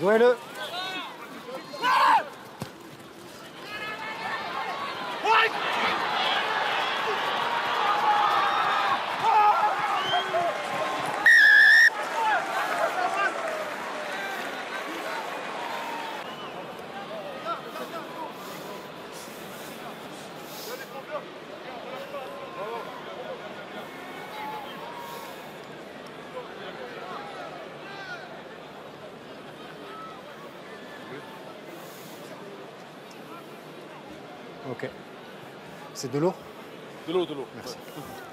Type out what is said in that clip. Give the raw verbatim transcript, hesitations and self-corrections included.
Jouez-le. Ok. C'est de l'eau ? De l'eau, de l'eau. Merci. Ouais.